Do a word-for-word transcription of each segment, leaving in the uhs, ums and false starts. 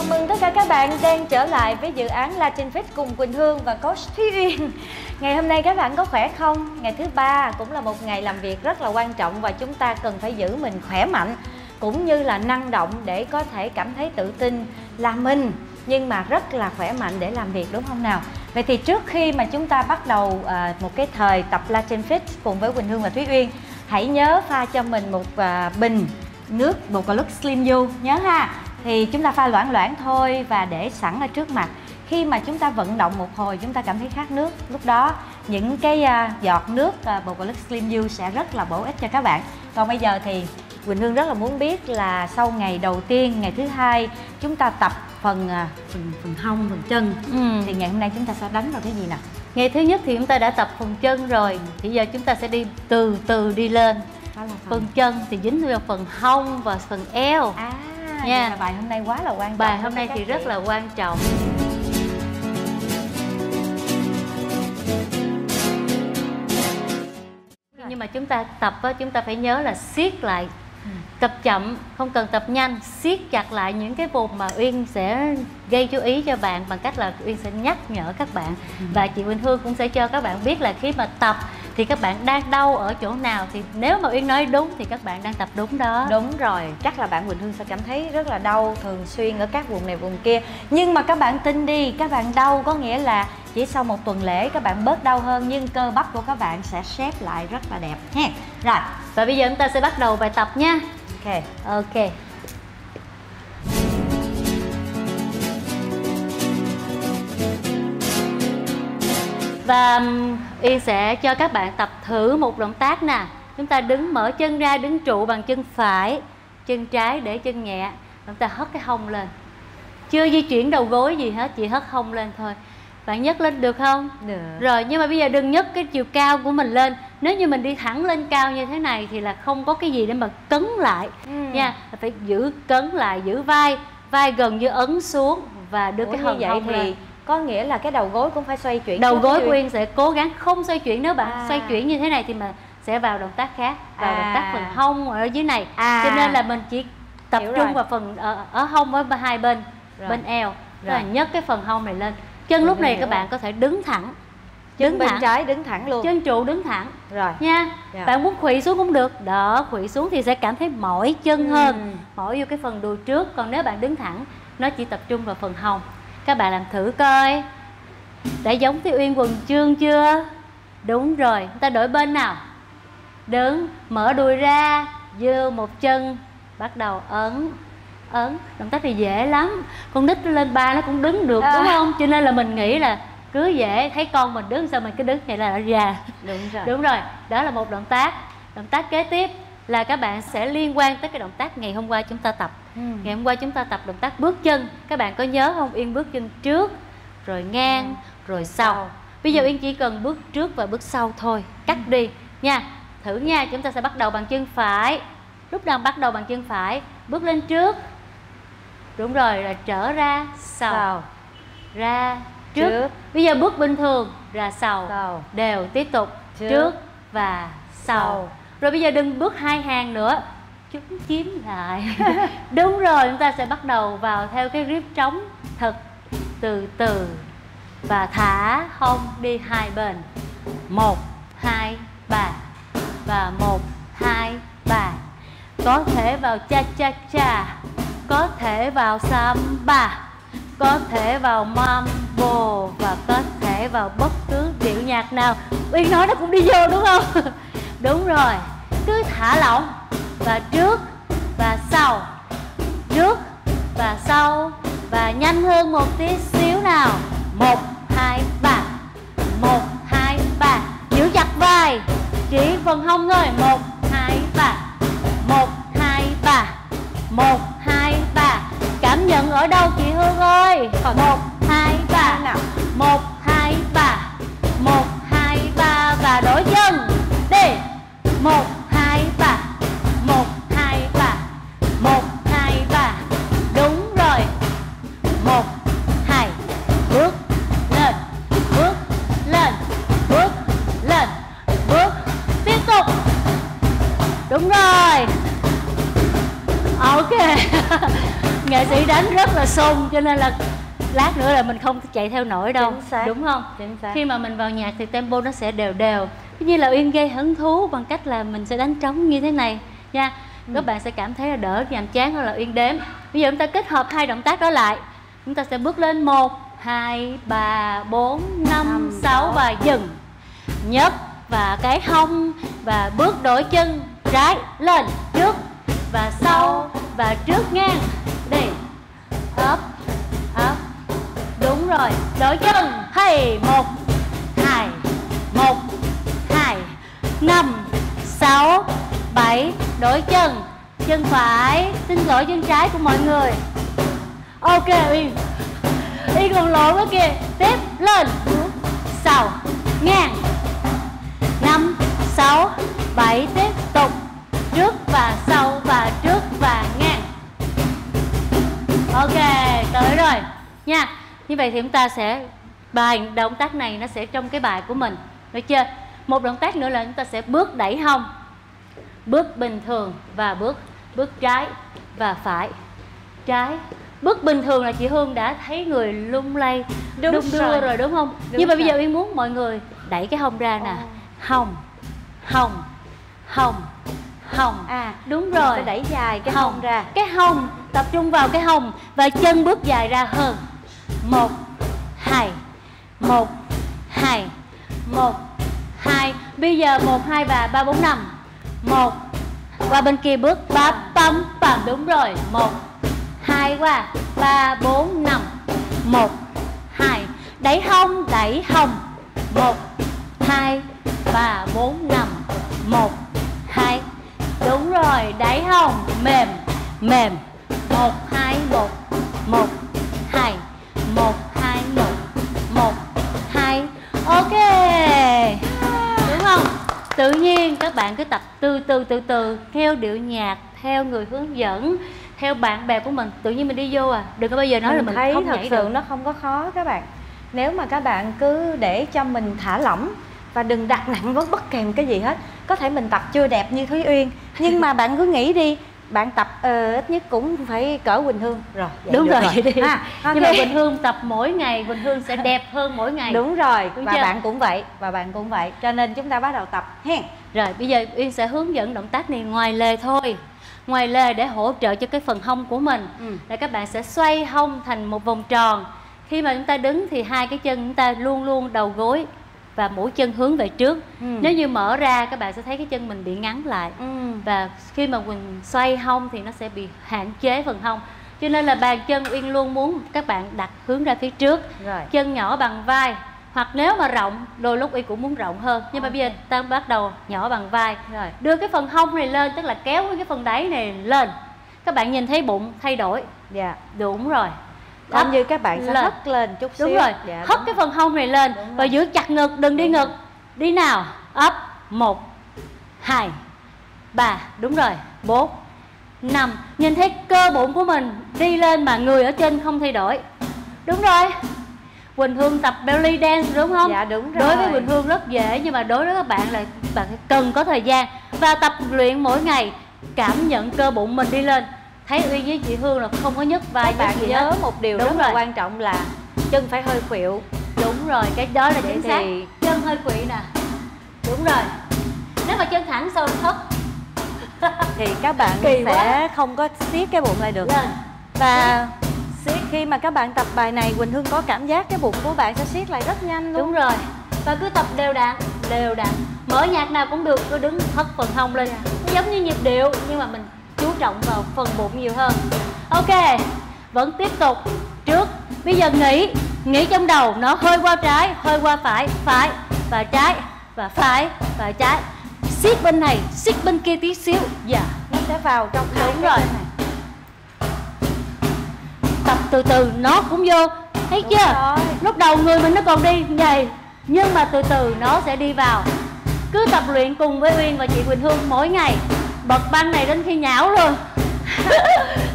Chào mừng tất cả các bạn đang trở lại với dự án Latin Fit cùng Quỳnh Hương và Coach Thúy Uyên. Ngày hôm nay các bạn có khỏe không? Ngày thứ ba cũng là một ngày làm việc rất là quan trọng và chúng ta cần phải giữ mình khỏe mạnh cũng như là năng động để có thể cảm thấy tự tin là mình, nhưng mà rất là khỏe mạnh để làm việc, đúng không nào? Vậy thì trước khi mà chúng ta bắt đầu một cái thời tập Latin Fit cùng với Quỳnh Hương và Thúy Uyên, hãy nhớ pha cho mình một bình nước bột cà lứt Slim You nhớ ha. Thì chúng ta pha loãng loãng thôi và để sẵn ở trước mặt. Khi mà chúng ta vận động một hồi chúng ta cảm thấy khát nước, lúc đó những cái giọt nước bột cà lứt Slim You sẽ rất là bổ ích cho các bạn. Còn bây giờ thì Quỳnh Hương rất là muốn biết là sau ngày đầu tiên, ngày thứ hai chúng ta tập phần phần, phần hông, phần chân, ừ. thì ngày hôm nay chúng ta sẽ đánh vào cái gì nào? Ngày thứ nhất thì chúng ta đã tập phần chân rồi, bây giờ chúng ta sẽ đi từ từ đi lên. Đó là phần... phần chân thì dính vào phần hông và phần eo. À. Nha. Bài hôm nay quá là quan trọng. Bài hôm nay thì rất là quan trọng. Nhưng mà chúng ta tập chúng ta phải nhớ là siết lại, tập chậm, không cần tập nhanh, siết chặt lại những cái vùng mà Uyên sẽ gây chú ý cho bạn bằng cách là Uyên sẽ nhắc nhở các bạn, và chị Quỳnh Hương cũng sẽ cho các bạn biết là khi mà tập thì các bạn đang đau ở chỗ nào, thì nếu mà Uyên nói đúng thì các bạn đang tập đúng đó. Đúng rồi, chắc là bạn Quỳnh Hương sẽ cảm thấy rất là đau thường xuyên ở các vùng này vùng kia. Nhưng mà các bạn tin đi, các bạn đau có nghĩa là chỉ sau một tuần lễ các bạn bớt đau hơn, nhưng cơ bắp của các bạn sẽ xếp lại rất là đẹp ha. Rồi, và bây giờ chúng ta sẽ bắt đầu bài tập nha. Ok. Ok. Và Uyên sẽ cho các bạn tập thử một động tác nè. Chúng ta đứng mở chân ra, đứng trụ bằng chân phải, chân trái để chân nhẹ. Chúng ta hất cái hông lên. Chưa di chuyển đầu gối gì hết, chỉ hất hông lên thôi. Bạn nhấc lên được không? Được. Rồi, nhưng mà bây giờ đừng nhấc cái chiều cao của mình lên. Nếu như mình đi thẳng lên cao như thế này thì là không có cái gì để mà cấn lại. Ừ. Nha, phải giữ cấn lại, giữ vai, vai gần như ấn xuống và đưa Ủa cái hông vậy thì... Lên. Có nghĩa là cái đầu gối cũng phải xoay chuyển. Đầu gối của Uyên sẽ cố gắng không xoay chuyển. Nếu bạn à. xoay chuyển như thế này thì mà sẽ vào động tác khác, vào à. động tác phần hông ở dưới này. À. Cho nên là mình chỉ tập Hiểu trung rồi. vào phần ở, ở hông ở hai bên, rồi. bên eo. Rồi. Là nhấc cái phần hông này lên. Chân lúc này các bạn có thể đứng thẳng. Chân đứng bên thẳng. trái đứng thẳng luôn. Chân trụ đứng thẳng. Rồi. Nha. Rồi. Bạn muốn khuỵu xuống cũng được. Đó, khuỵu xuống thì sẽ cảm thấy mỏi chân ừ. hơn, mỏi vô cái phần đùi trước. Còn nếu bạn đứng thẳng, nó chỉ tập trung vào phần hông. Các bạn làm thử coi. Đã giống Thúy Uyên quần chương chưa? Đúng rồi, chúng ta đổi bên nào. Đứng, mở đùi ra, giơ một chân, bắt đầu ấn, ấn. Động tác này dễ lắm. Con nít lên ba nó cũng đứng được, à. đúng không? Cho nên là mình nghĩ là cứ dễ, thấy con mình đứng sao mình cứ đứng vậy là đã già. Đúng rồi. Đúng rồi, đó là một động tác. Động tác kế tiếp là các bạn sẽ liên quan tới cái động tác ngày hôm qua chúng ta tập. Ừ. Ngày hôm qua chúng ta tập động tác bước chân. Các bạn có nhớ không? Uyên bước chân trước, rồi ngang, ừ. rồi sau. Bây giờ ừ. Uyên chỉ cần bước trước và bước sau thôi. Cắt ừ. đi nha. Thử nha, chúng ta sẽ bắt đầu bằng chân phải. Lúc nào bắt đầu bằng chân phải, bước lên trước. Đúng rồi, là trở ra, sau, sau. Ra, trước. trước Bây giờ bước bình thường, ra sau, sau. Đều tiếp tục, trước, trước và sau, sau. Rồi bây giờ đừng bước hai hàng nữa, chúng chiếm lại. Đúng rồi, chúng ta sẽ bắt đầu vào theo cái grip trống thật, từ từ và thả hông đi hai bên. Một, hai, ba và một, hai, ba. Có thể vào cha cha cha, có thể vào samba, có thể vào mambo và có thể vào bất cứ điệu nhạc nào. Uyên nói nó cũng đi vô đúng không? Đúng rồi, cứ thả lỏng và trước và sau, trước và sau và nhanh hơn một tí xíu nào. Một, hai, ba, một, hai, ba. Giữ chặt vai, chỉ phần hông thôi. Một, hai, ba, một, hai, ba, một, hai, ba. Cảm nhận ở đâu chị Hương ơi? Một, hai, ba, một, hai, ba, một, hai, ba và đổi chân. Đi. Một, hai, ba, một, hai, ba, một, hai, ba. Đúng rồi. Một, hai, bước lên, bước lên, bước lên, bước. Tiếp tục. Đúng rồi. Ok. Nghệ sĩ đã đến rất là sung, cho nên là lát nữa là mình không chạy theo nổi đâu. Đúng không? Khi mà mình vào nhạc thì tempo nó sẽ đều đều. Như là Uyên gây hứng thú bằng cách là mình sẽ đánh trống như thế này nha. Ừ. Các bạn sẽ cảm thấy là đỡ nhàm chán hơn là Uyên đếm. Bây giờ chúng ta kết hợp hai động tác đó lại. Chúng ta sẽ bước lên một, hai, ba, bốn, năm, sáu và dừng. Nhấc và cái hông và bước đổi chân trái lên trước và sau và trước ngang. Đi. Up. Up. Đúng rồi. Đổi chân. Hey, một, hai, một, hai, năm, sáu, bảy. Đổi chân. Chân phải. Xin lỗi chân trái của mọi người. Ok Uyên. Uyên còn lộn quá kìa. Tiếp lên sau ngang năm, sáu, bảy. Tiếp tục trước và sau và trước và ngang. Ok, tới rồi nha. Như vậy thì chúng ta sẽ bài động tác này nó sẽ trong cái bài của mình, được chưa? Một động tác nữa là chúng ta sẽ bước đẩy hông, bước bình thường và bước bước trái và phải trái. Bước bình thường là chị Hương đã thấy người lung lay đúng đung đưa rồi. rồi đúng không? Đúng. Nhưng mà rồi. Bây giờ Uyên muốn mọi người đẩy cái hông ra nè. Hông, hông, hông, hông. À đúng rồi. Mình sẽ đẩy dài cái hông ra. Cái hông, tập trung vào cái hông và chân bước dài ra hơn. Một, hai, một, hai, một, hai. Bây giờ một, hai và ba, bốn, năm. Một qua bên kia bước ba, bấm, bấm. Đúng rồi. Một, hai qua ba, bốn, năm. Một, hai. Đẩy hông, đẩy hông. Một, hai, ba, bốn, năm. Một, hai. Đúng rồi. Đẩy hông. Mềm, mềm. Một, hai, một, một, hai, một, hai, một, một, hai. Ok. Đúng không? Tự nhiên các bạn cứ tập từ từ từ từ theo điệu nhạc, theo người hướng dẫn, theo bạn bè của mình, tự nhiên mình đi vô à. Đừng có bao giờ nói mình là mình thấy không nhảy. Thật sự được. Nó không có khó các bạn. Nếu mà các bạn cứ để cho mình thả lỏng và đừng đặt nặng với bất kèm cái gì hết. Có thể mình tập chưa đẹp như Thúy Uyên, nhưng mà bạn cứ nghĩ đi, bạn tập uh, ít nhất cũng phải cỡ Quỳnh Hương rồi. Đúng rồi, rồi. Đi. À, okay. Nhưng mà Quỳnh Hương tập mỗi ngày, Quỳnh Hương sẽ đẹp hơn mỗi ngày. Đúng rồi. Đúng và chưa? Bạn cũng vậy, và bạn cũng vậy. Cho nên chúng ta bắt đầu tập hen. Rồi bây giờ Uyên sẽ hướng dẫn động tác này ngoài lề thôi. Ngoài lề để hỗ trợ cho cái phần hông của mình. Ừ. Là các bạn sẽ xoay hông thành một vòng tròn. Khi mà chúng ta đứng thì hai cái chân chúng ta luôn luôn đầu gối và mũi chân hướng về trước. Ừ. Nếu như mở ra các bạn sẽ thấy cái chân mình bị ngắn lại. Ừ. Và khi mà mình xoay hông thì nó sẽ bị hạn chế phần hông. Cho nên là bàn chân Uyên luôn muốn các bạn đặt hướng ra phía trước. Rồi. Chân nhỏ bằng vai. Hoặc nếu mà rộng, đôi lúc Uyên cũng muốn rộng hơn. Nhưng mà bây giờ ta bắt đầu nhỏ bằng vai. Rồi. Đưa cái phần hông này lên, tức là kéo cái phần đáy này lên. Các bạn nhìn thấy bụng thay đổi. Dạ. Đúng rồi. Làm như các bạn sẽ lên. Hất lên chút xíu. Đúng rồi. Dạ, hất đúng. Cái phần hông này lên và giữ chặt ngực, đừng đi ngực. Đi nào. Up. một, hai, ba. Đúng rồi. bốn, năm. Nhìn thấy cơ bụng của mình đi lên mà người ở trên không thay đổi. Đúng rồi. Quỳnh Hương tập belly dance đúng không? Dạ đúng rồi. Đối với Quỳnh Hương rất dễ, nhưng mà đối với các bạn là bạn cần có thời gian và tập luyện mỗi ngày, cảm nhận cơ bụng mình đi lên. Thấy Uyên với chị Hương là không có nhấc vai các bạn gì nhớ hết. Một điều đúng rất rồi. Là quan trọng là chân phải hơi khuỵu. Đúng rồi, cái đó là chính xác. Thì... chân hơi khuỵu nè. Đúng rồi. Nếu mà chân thẳng sau thất thì các bạn Kỳ sẽ quá. Không có siết cái bụng lại được. Lên. Và khi mà các bạn tập bài này, Quỳnh Hương có cảm giác cái bụng của bạn sẽ siết lại rất nhanh luôn. Đúng rồi. Và cứ tập đều đặn, đều đặn. Mở nhạc nào cũng được, cứ đứng hất phần hông lên. Nó giống như nhịp điệu, nhưng mà mình chú trọng vào phần bụng nhiều hơn. Ok, vẫn tiếp tục trước. Bây giờ nghĩ, nghĩ trong đầu nó hơi qua trái, hơi qua phải, phải và trái và phải và trái. Siết bên này, siết bên kia tí xíu. Dạ, yeah. Nó sẽ vào trong hai cái bên này. Tập từ từ nó cũng vô. Thấy đúng chưa rồi. Lúc đầu người mình nó còn đi vậy, nhưng mà từ từ nó sẽ đi vào. Cứ tập luyện cùng với Uyên và chị Quỳnh Hương mỗi ngày. Bật băng này đến khi nhão luôn.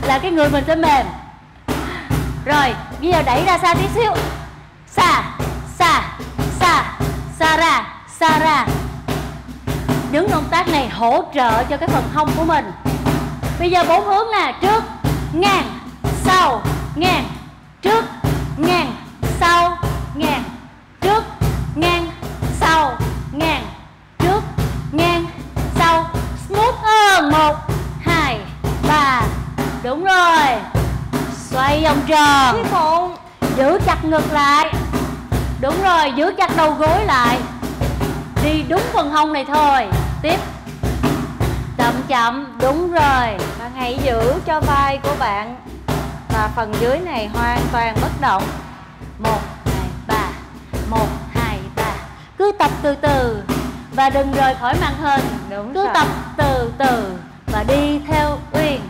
Là cái người mình sẽ mềm. Rồi bây giờ đẩy ra xa tí xíu. Xa, xa, xa. Xa ra, xa ra. Những động tác này hỗ trợ cho cái phần hông của mình. Bây giờ bốn hướng nè. Trước, ngang, sau, ngang, trước, ngang, sau, ngang, trước, ngang, sau, ngang, trước, ngang, sau. Smooth hơn, một, hai, ba, đúng rồi. Xoay vòng tròn. Giữ chặt ngực lại. Đúng rồi, giữ chặt đầu gối lại. Đi đúng phần hông này thôi. Tiếp. Chậm chậm, đúng rồi. Bạn hãy giữ cho vai của bạn và phần dưới này hoàn toàn bất động. Một, hai, ba, một, hai, ba. Cứ tập từ từ và đừng rời khỏi màn hình. Đúng Cứ rồi. tập từ từ và đi theo Uyên.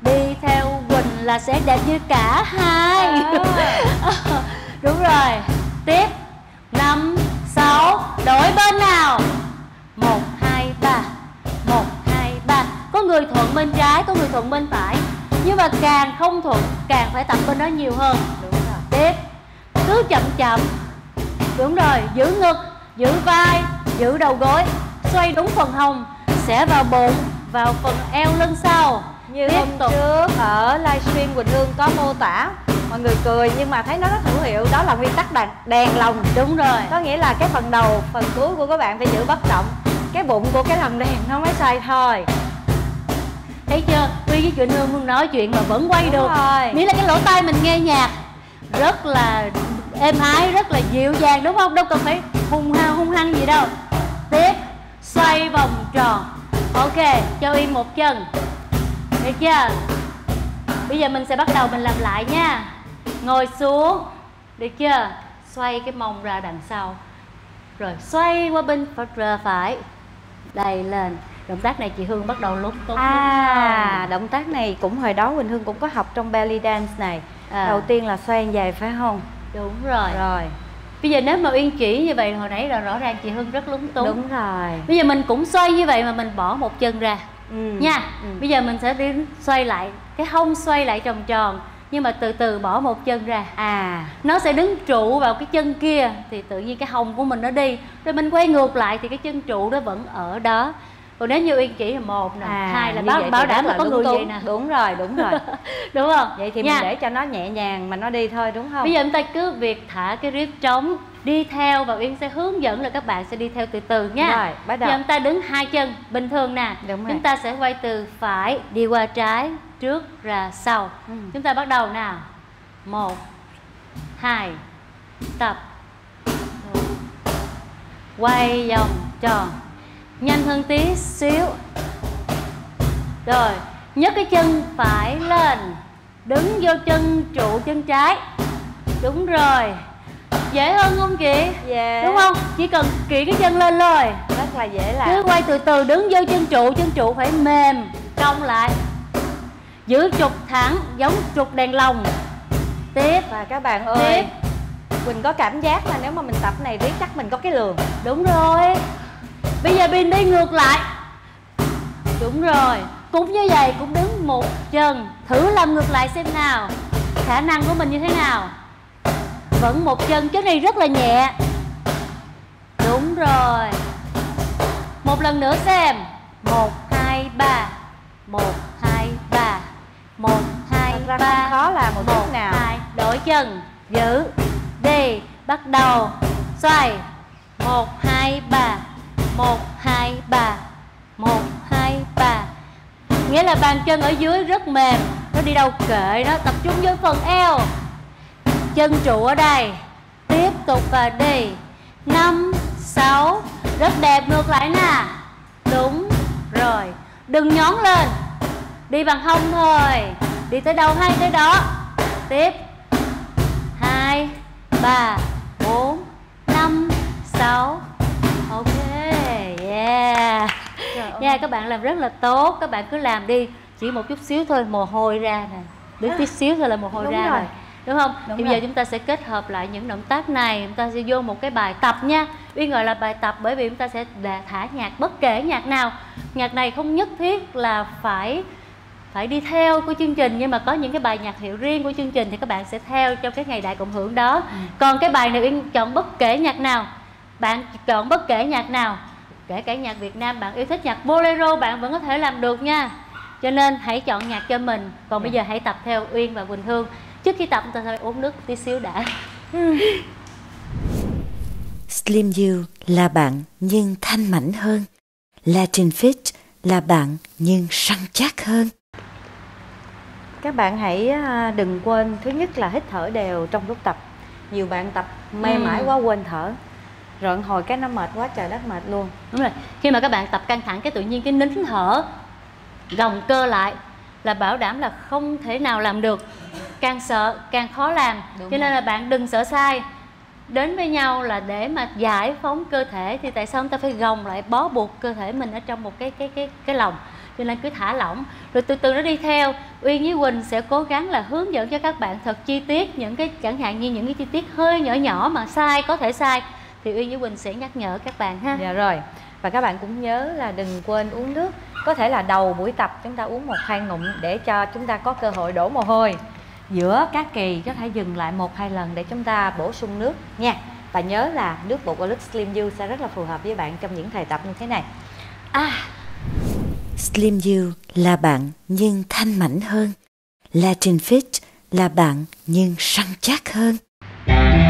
Đi theo Quỳnh là sẽ đẹp như cả hai. à. Đúng rồi. Tiếp. Năm, sáu. Đổi bên nào. Một, hai, ba. Một, hai, ba. Có người thuận bên trái, có người thuận bên phải. Nhưng mà càng không thuận, càng phải tập bên đó nhiều hơn. Đúng rồi. Tiếp. Cứ chậm chậm. Đúng rồi. Giữ ngực, giữ vai, giữ đầu gối. Xoay đúng phần hông. Sẽ vào bụng, vào phần eo lưng sau. Như hôm trước ở livestream Quỳnh Hương có mô tả, mọi người cười nhưng mà thấy nó rất hữu hiệu. Đó là nguyên tắc đàn, đàn lồng. Đúng rồi. Có nghĩa là cái phần đầu, phần cuối của các bạn phải giữ bất động. Cái bụng của cái lồng đèn nó mới xoay thôi. Thấy chưa? Tuy với Quỳnh Hương nói chuyện mà vẫn quay. Đúng được rồi. Nghĩa là cái lỗ tai mình nghe nhạc rất là êm ái, rất là dịu dàng, đúng không? Đâu cần phải hung hăng hung hăng gì đâu. Tiếp. Xoay vòng tròn. Ok, cho Yên một chân. Được chưa? Bây giờ mình sẽ bắt đầu mình làm lại nha. Ngồi xuống. Được chưa? Xoay cái mông ra đằng sau. Rồi xoay qua bên phải. Đầy lên. Động tác này chị Hương bắt đầu lúng túng. À, động tác này cũng hồi đó Quỳnh Hương cũng có học trong belly dance này. à. Đầu tiên là xoay dài phải không? Đúng rồi. Rồi bây giờ nếu mà Uyên chỉ như vậy hồi nãy là rõ ràng chị Hương rất lúng túng. Đúng rồi. Bây giờ mình cũng xoay như vậy mà mình bỏ một chân ra. Ừ. Nha. Ừ. Bây giờ mình sẽ đi xoay lại. Cái hông xoay lại tròn tròn, nhưng mà từ từ bỏ một chân ra. À, nó sẽ đứng trụ vào cái chân kia, thì tự nhiên cái hông của mình nó đi. Rồi mình quay ngược lại thì cái chân trụ nó vẫn ở đó. Còn nếu như Uyên chỉ là một nè, à, hai là báo, bảo đảm là có người vậy nè. Đúng rồi, đúng rồi. Đúng không? Vậy thì nha, mình để cho nó nhẹ nhàng mà nó đi thôi, đúng không? Bây giờ chúng ta cứ việc thả cái grip trống đi theo và Uyên sẽ hướng dẫn là các bạn sẽ đi theo từ từ nha. Rồi, bắt đầu. Giờ chúng ta đứng hai chân bình thường nè. Đúng rồi. Chúng ta sẽ quay từ phải đi qua trái, trước ra sau. Ừ. Chúng ta bắt đầu nào. Một, hai, tập. Quay vòng tròn. Nhanh hơn tí xíu. Rồi, nhấc cái chân phải lên. Đứng vô chân trụ chân trái. Đúng rồi. Dễ hơn không chị? Yeah. Đúng không? Chỉ cần kỹ cái chân lên thôi. Rất là dễ làm. Cứ quay từ từ, đứng vô chân trụ. Chân trụ phải mềm, cong lại. Giữ trục thẳng, giống trục đèn lồng. Tiếp. Và các bạn ơi, tiếp. Quỳnh có cảm giác là nếu mà mình tập này riết chắc mình có cái lường. Đúng rồi. Bây giờ pin đi ngược lại. Đúng rồi. Cũng như vậy, cũng đứng một chân. Thử làm ngược lại xem nào. Khả năng của mình như thế nào. Vẫn một chân, cái này rất là nhẹ. Đúng rồi. Một lần nữa xem. Một, hai, ba. Một, hai, ba. Một, hai, ba. Không khó làm một chút nào. Một, hai, đổi chân. Giữ. Đi. Bắt đầu. Xoay. Một, hai, ba. Một, hai, ba. Một, hai, ba. Nghĩa là bàn chân ở dưới rất mềm. Nó đi đâu kệ nó. Tập trung với phần eo. Chân trụ ở đây. Tiếp tục và đi. Năm, sáu. Rất đẹp, ngược lại nè. Đúng rồi. Đừng nhón lên. Đi bằng hông thôi. Đi tới đâu hay tới đó. Tiếp. Hai, ba, bốn, năm, sáu. Ok. Yeah. Nha, yeah, các bạn làm rất là tốt. Các bạn cứ làm đi. Chỉ một chút xíu thôi, mồ hôi ra nè. Đứng tí xíu thôi là mồ hôi Đúng ra rồi. rồi. Đúng không? Đúng Thì rồi. Bây giờ chúng ta sẽ kết hợp lại những động tác này. Chúng ta sẽ vô một cái bài tập nha. Uyên gọi là bài tập bởi vì chúng ta sẽ thả nhạc bất kể nhạc nào. Nhạc này không nhất thiết là phải phải đi theo của chương trình, nhưng mà có những cái bài nhạc hiệu riêng của chương trình thì các bạn sẽ theo trong cái ngày đại cộng hưởng đó. Ừ. Còn cái bài này Uyên chọn bất kể nhạc nào. Bạn chọn bất kể nhạc nào, kể cả nhạc Việt Nam, bạn yêu thích nhạc bolero bạn vẫn có thể làm được nha. Cho nên hãy chọn nhạc cho mình. Còn bây giờ hãy tập theo Uyên và Quỳnh Hương. Trước khi tập ta phải uống nước tí xíu đã. Slim You là bạn nhưng thanh mảnh hơn. Latin Fit là bạn nhưng săn chắc hơn. Các bạn hãy đừng quên, thứ nhất là hít thở đều trong lúc tập. Nhiều bạn tập mê ừ. mãi quá quên thở, rồi hồi cái nó mệt quá trời đất mệt luôn. Đúng rồi, khi mà các bạn tập căng thẳng cái tự nhiên cái nín thở, gồng cơ lại là bảo đảm là không thể nào làm được. Càng sợ càng khó làm. Đúng. Cho nên là bạn đừng sợ sai. Đến với nhau là để mà giải phóng cơ thể, thì tại sao chúng ta phải gồng lại bó buộc cơ thể mình ở trong một cái cái cái cái lồng. Cho nên cứ thả lỏng rồi từ từ nó đi theo. Uyên với Quỳnh sẽ cố gắng là hướng dẫn cho các bạn thật chi tiết những cái, chẳng hạn như những cái chi tiết hơi nhỏ nhỏ mà sai, có thể sai, thì Uyên với Quỳnh sẽ nhắc nhở các bạn ha. Dạ rồi. Và các bạn cũng nhớ là đừng quên uống nước. Có thể là đầu buổi tập chúng ta uống một hai ngụm để cho chúng ta có cơ hội đổ mồ hôi. Giữa các kỳ có thể dừng lại một hai lần để chúng ta bổ sung nước nha. Và nhớ là nước bột Olive Slim You sẽ rất là phù hợp với bạn trong những thời tập như thế này. À. Slim You là bạn nhưng thanh mảnh hơn. Latin Fit là bạn nhưng săn chắc hơn. Hãy subscribe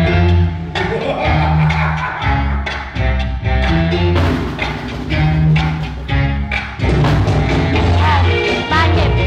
cho kênh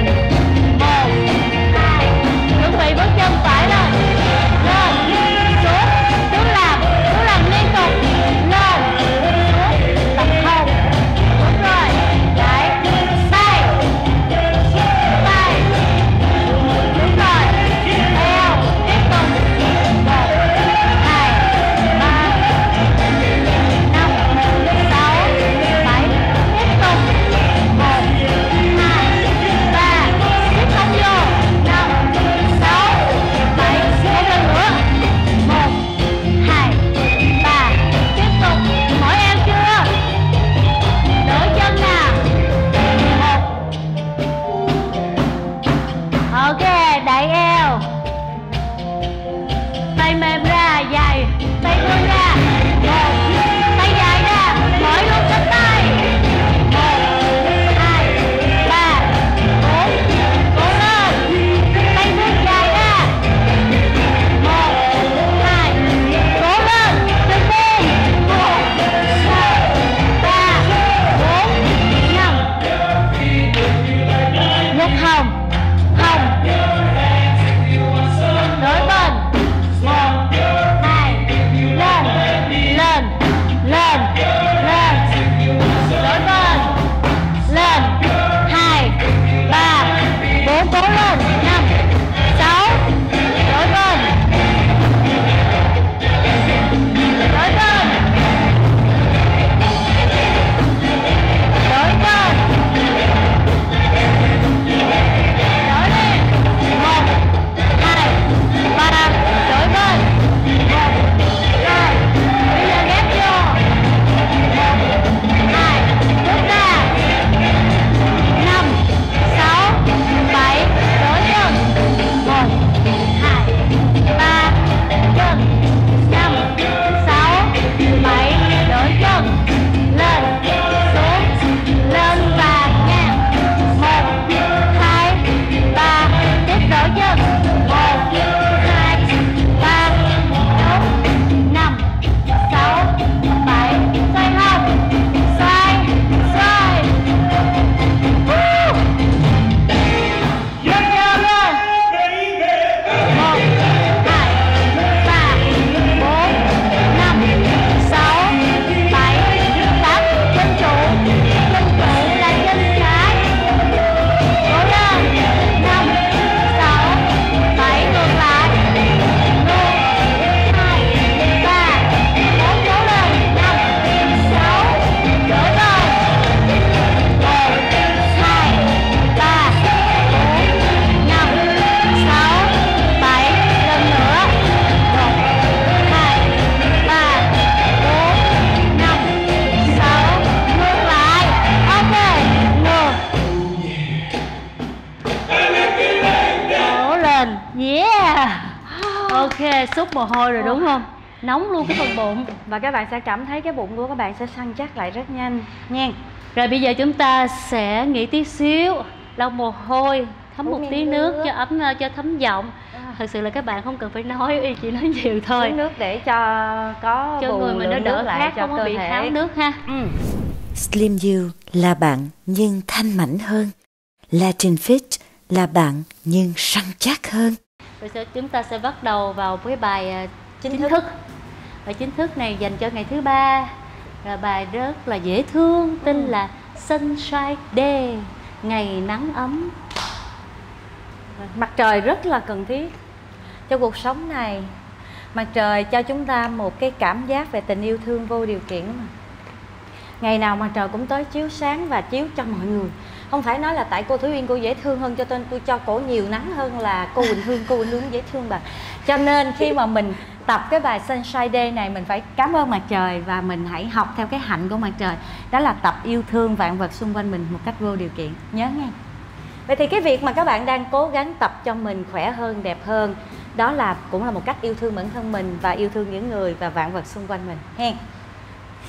Ghiền Mì Gõ lê sút mồ hôi rồi đúng không? Nóng luôn cái phần bụng, và các bạn sẽ cảm thấy cái bụng của các bạn sẽ săn chắc lại rất nhanh nha. Rồi bây giờ chúng ta sẽ nghỉ tí xíu, lau mồ hôi, thấm một tí nước, nước cho ấm, cho thấm giọng. À, thật sự là các bạn không cần phải nói, chị nói nhiều thôi. Uống nước để cho có cho người mình nó đỡ khát, không có bị khát nước ha. Ừ. Slim You là bạn nhưng thanh mảnh hơn. Latin Fit là bạn nhưng săn chắc hơn. Rồi sẽ, chúng ta sẽ bắt đầu vào cái bài chính, chính thức. thức. Bài chính thức này dành cho ngày thứ ba. Là bài rất là dễ thương, tên ừ. là Sunshine Day, ngày nắng ấm. Mặt trời rất là cần thiết cho cuộc sống này. Mặt trời cho chúng ta một cái cảm giác về tình yêu thương vô điều kiện. Ngày nào mặt trời cũng tới chiếu sáng và chiếu cho mọi người. Không phải nói là tại cô Thúy Uyên cô dễ thương hơn cho tên cô cho cổ nhiều nắng hơn là cô Quỳnh Hương, cô Quỳnh Hương dễ thương bà. Cho nên khi mà mình tập cái bài Sunshine Day này, mình phải cảm ơn mặt trời và mình hãy học theo cái hạnh của mặt trời. Đó là tập yêu thương vạn vật xung quanh mình một cách vô điều kiện. Nhớ nghe. Vậy thì cái việc mà các bạn đang cố gắng tập cho mình khỏe hơn, đẹp hơn, đó là cũng là một cách yêu thương bản thân mình và yêu thương những người và vạn vật xung quanh mình. Hen.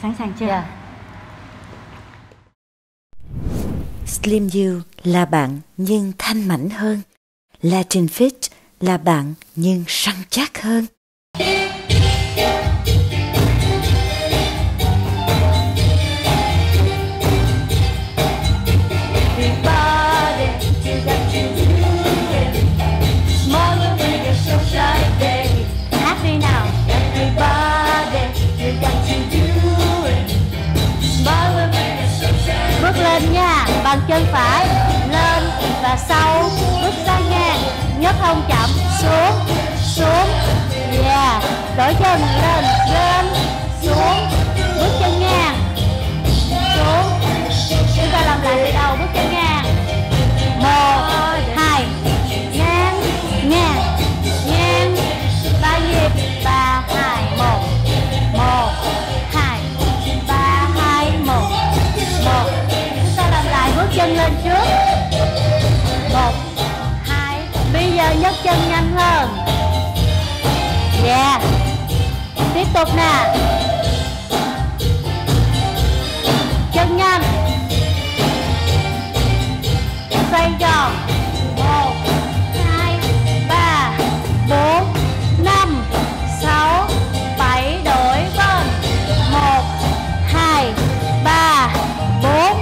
Sẵn sàng chưa? Yeah. Slim You là bạn nhưng thanh mảnh hơn. Latin Fit là bạn nhưng săn chắc hơn. Bằng chân phải lên và sau, bước sang ngang, nhấc hông chậm, xuống xuống, yeah, đổi chân lên lên xuống, bước chân ngang xuống. Chúng ta làm lại từ đầu, bước chân ngang, một hai, ngang ngang ngang, ba nhịp, ba hai một, một hai ba hai một một. Chân lên trước, một hai, bây giờ nhấc chân nhanh hơn, yeah, tiếp tục nè, chân nhanh, xoay tròn, một hai ba bốn năm sáu bảy, đổi vòng, một hai ba bốn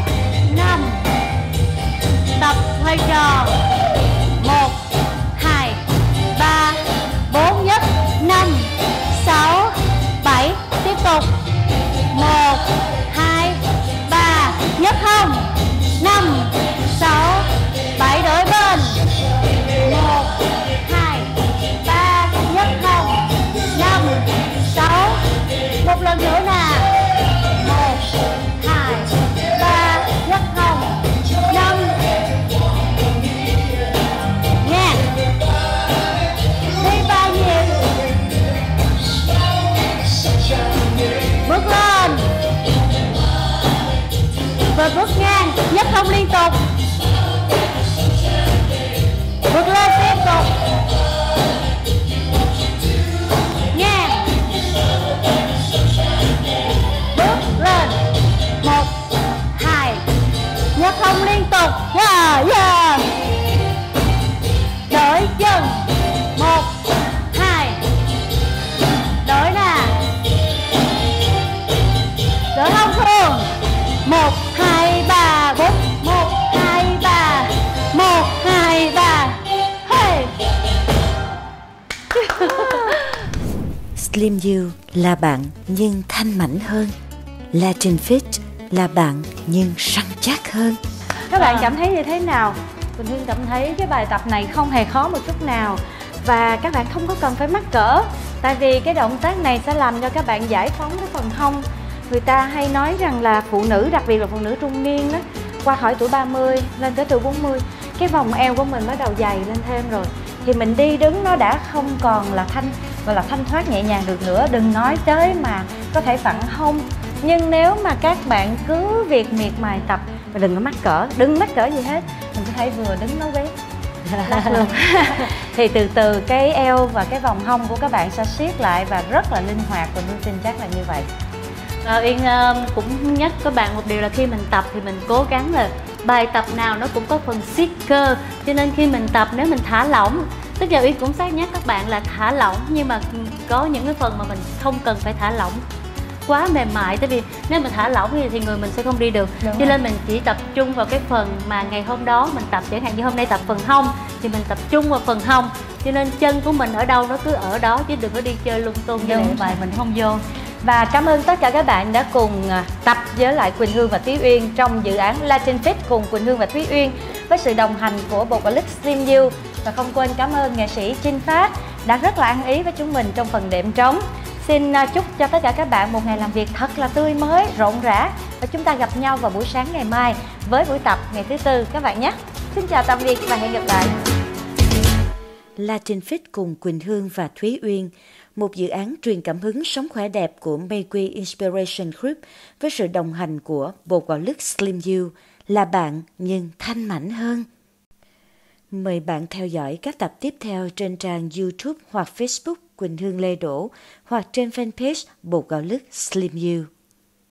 năm. Tập hơi tròn, một hai ba bốn, nhất năm sáu bảy, tiếp tục, một hai ba, nhất không, năm sáu bảy, đổi bên, một hai ba, nhất không, năm sáu, một lần nữa nè, một hai ba, nhất không, năm. Bước lên và bước ngang, nhấc hông liên tục, bước lên tiếp tục, ngang, bước lên, một hai, nhấc hông liên tục, yeah, yeah, đổi chân, một hai, đổi nè, đổi hông xuống, một hai ba bốn, một hai ba, một hai ba, hey. Slim You là bạn nhưng thanh mảnh hơn. Latin Fit là bạn nhưng săn chắc hơn. Các bạn cảm thấy như thế nào? Quỳnh Hương cảm thấy cái bài tập này không hề khó một chút nào. Và các bạn không có cần phải mắc cỡ, tại vì cái động tác này sẽ làm cho các bạn giải phóng cái phần hông. Người ta hay nói rằng là phụ nữ, đặc biệt là phụ nữ trung niên đó, qua khỏi tuổi ba mươi lên tới tuổi bốn mươi, cái vòng eo của mình bắt đầu dày lên thêm rồi, thì mình đi đứng nó đã không còn là thanh và là thanh thoát nhẹ nhàng được nữa, đừng nói tới mà có thể phẳng hông. Nhưng nếu mà các bạn cứ việc miệt mài tập và đừng có mắc cỡ, đừng mắc cỡ gì hết, mình có thể vừa đứng nói bé lắc luôn. Thì từ từ cái eo và cái vòng hông của các bạn sẽ siết lại và rất là linh hoạt, và Hương tin chắc là như vậy. À, Uyên uh, cũng nhắc các bạn một điều là khi mình tập thì mình cố gắng là bài tập nào nó cũng có phần siết cơ, cho nên khi mình tập nếu mình thả lỏng, tức là Uyên cũng xác nhắc các bạn là thả lỏng, nhưng mà có những cái phần mà mình không cần phải thả lỏng quá mềm mại, tại vì nếu mình thả lỏng thì, thì người mình sẽ không đi được. Đúng cho rồi. Nên mình chỉ tập trung vào cái phần mà ngày hôm đó mình tập, chẳng hạn như hôm nay tập phần hông thì mình tập trung vào phần hông, cho nên chân của mình ở đâu nó cứ ở đó, chứ đừng có đi chơi lung tung như vậy mình không vô. Và cảm ơn tất cả các bạn đã cùng tập với lại Quỳnh Hương và Thúy Uyên trong dự án Latin Fit cùng Quỳnh Hương và Thúy Uyên, với sự đồng hành của bộ clip Slim You. Và không quên cảm ơn nghệ sĩ Trinh Phát đã rất là ăn ý với chúng mình trong phần đệm trống. Xin chúc cho tất cả các bạn một ngày làm việc thật là tươi mới, rộn rã. Và chúng ta gặp nhau vào buổi sáng ngày mai với buổi tập ngày thứ tư các bạn nhé. Xin chào tạm biệt và hẹn gặp lại. Latin Fit cùng Quỳnh Hương và Thúy Uyên, một dự án truyền cảm hứng sống khỏe đẹp của Mekwe Inspiration Group với sự đồng hành của bộ quả lức Slim You, là bạn nhưng thanh mảnh hơn. Mời bạn theo dõi các tập tiếp theo trên trang YouTube hoặc Facebook Quỳnh Hương Lê Đỗ, hoặc trên fanpage bộ gạo lứt Slim You.